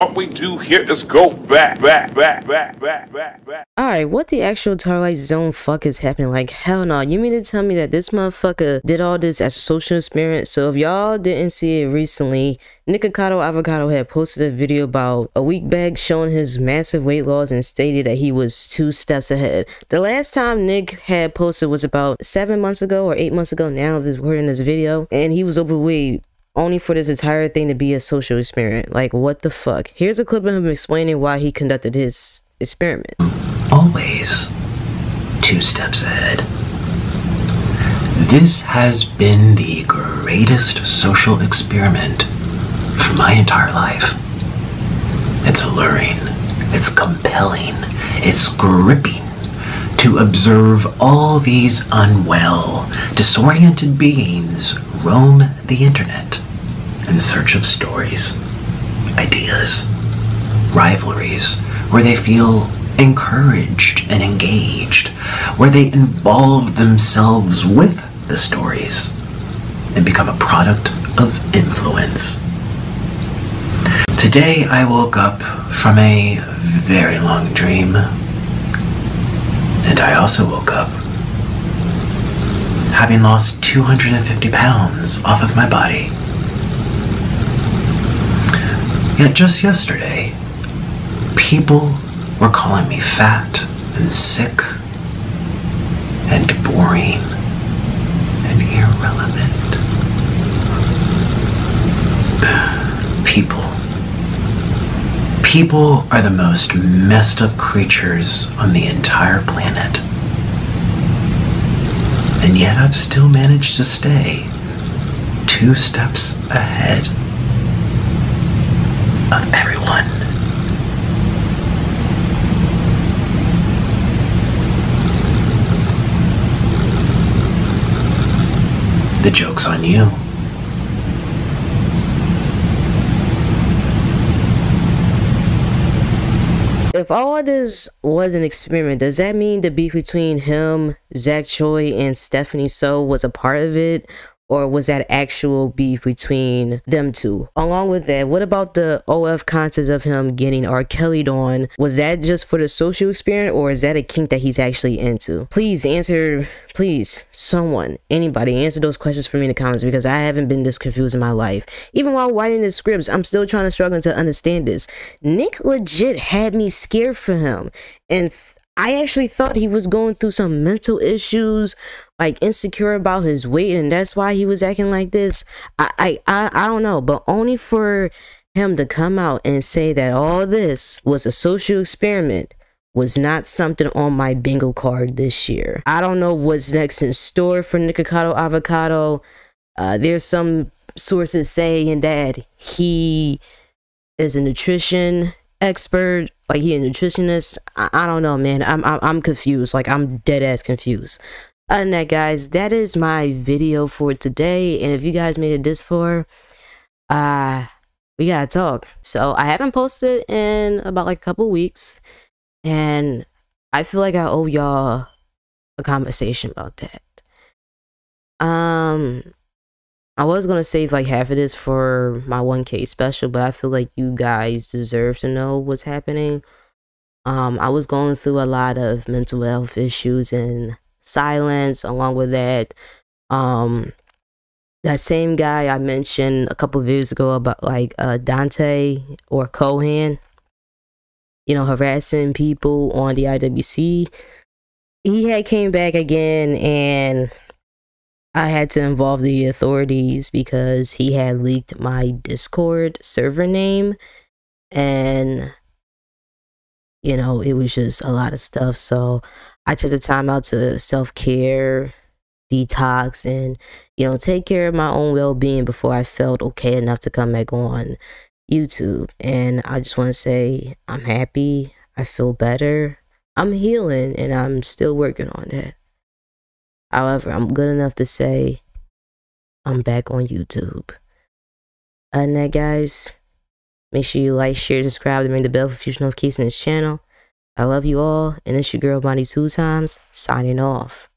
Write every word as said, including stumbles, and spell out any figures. What we do here is go back, back, back, back, back, back, back. Alright, what the actual Twilight Zone fuck is happening? Like, hell no. Nah. You mean to tell me that this motherfucker did all this as a social experiment? So if y'all didn't see it recently, Nikocado Avocado had posted a video about a week back showing his massive weight loss and stated that he was two steps ahead. The last time Nick had posted was about seven months ago or eight months ago now, if we're in this video, and he was overweight. Only for this entire thing to be a social experiment. Like, what the fuck? Here's a clip of him explaining why he conducted his experiment. Always two steps ahead. This has been the greatest social experiment for my entire life. It's alluring, it's compelling, it's gripping to observe all these unwell, disoriented beings roam the internet in search of stories, ideas, rivalries, where they feel encouraged and engaged, where they involve themselves with the stories and become a product of influence. Today I woke up from a very long dream, and I also woke up having lost two hundred fifty pounds off of my body. Yet just yesterday, people were calling me fat and sick and boring and irrelevant. People. People are the most messed up creatures on the entire planet. And yet I've still managed to stay two steps ahead of everyone. The joke's on you. If all this was an experiment, does that mean the beef between him, Zach Choi, and Stephanie Soo was a part of it? Or was that actual beef between them two? Along with that, what about the O F content of him getting R. Kelly'd on? Was that just for the social experiment, or is that a kink that he's actually into? Please answer, please, someone, anybody, answer those questions for me in the comments, because I haven't been this confused in my life. Even while writing the scripts, I'm still trying to struggle to understand this. Nick legit had me scared for him, and th I actually thought he was going through some mental issues, like insecure about his weight, and that's why he was acting like this. I, I, I, I don't know, but only for him to come out and say that all this was a social experiment was not something on my bingo card this year. I don't know what's next in store for Nikocado Avocado. Uh, there's some sources saying that he is a nutrition expert, like he a nutritionist. I, I don't know, man. I'm, I'm I'm confused. Like, I'm dead ass confused. Other than that, guys, that is my video for today. And if you guys made it this far, uh, we gotta talk. So I haven't posted in about like a couple weeks, and I feel like I owe y'all a conversation about that. Um, I was gonna save like half of this for my one K special, but I feel like you guys deserve to know what's happening. Um, I was going through a lot of mental health issues and silence. Along with that, um that same guy I mentioned a couple of videos ago about, like, uh Dante or Kohan, you know, harassing people on the I W C, he had came back again, and I had to involve the authorities because he had leaked my Discord server name, and you know, it was just a lot of stuff. So I took the time out to self-care, detox, and, you know, take care of my own well-being before I felt okay enough to come back on YouTube. And I just want to say I'm happy. I feel better. I'm healing, and I'm still working on that. However, I'm good enough to say I'm back on YouTube. And that, guys, make sure you like, share, subscribe, and ring the bell for future notifications on this channel. I love you all, and it's your girl, Mani Two Times, signing off.